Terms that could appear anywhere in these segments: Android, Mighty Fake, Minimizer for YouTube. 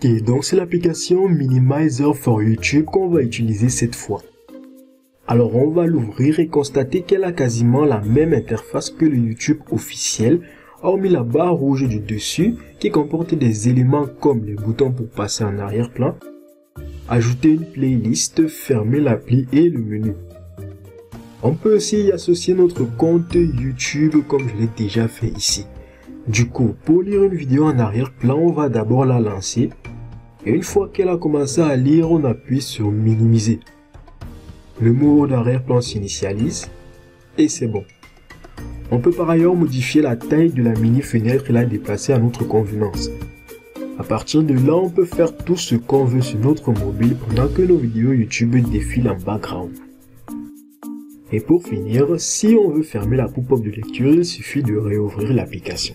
Ok, donc c'est l'application Minimizer for YouTube qu'on va utiliser cette fois. Alors on va l'ouvrir et constater qu'elle a quasiment la même interface que le YouTube officiel, hormis la barre rouge du dessus qui comporte des éléments comme les boutons pour passer en arrière-plan, ajouter une playlist, fermer l'appli et le menu. On peut aussi y associer notre compte YouTube comme je l'ai déjà fait ici. Du coup, pour lire une vidéo en arrière-plan, on va d'abord la lancer. Et une fois qu'elle a commencé à lire, on appuie sur minimiser. Le mode arrière-plan s'initialise et c'est bon. On peut par ailleurs modifier la taille de la mini-fenêtre et la déplacer à notre convenance. À partir de là, on peut faire tout ce qu'on veut sur notre mobile pendant que nos vidéos YouTube défilent en background. Et pour finir, si on veut fermer la pop-up de lecture, il suffit de réouvrir l'application.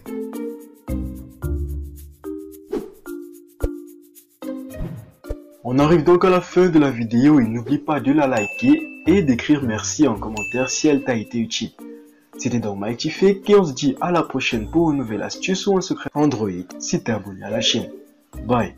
On arrive donc à la fin de la vidéo et n'oublie pas de la liker et d'écrire merci en commentaire si elle t'a été utile. C'était donc Mighty Fake et on se dit à la prochaine pour une nouvelle astuce ou un secret Android si t'es abonné à la chaîne. Bye!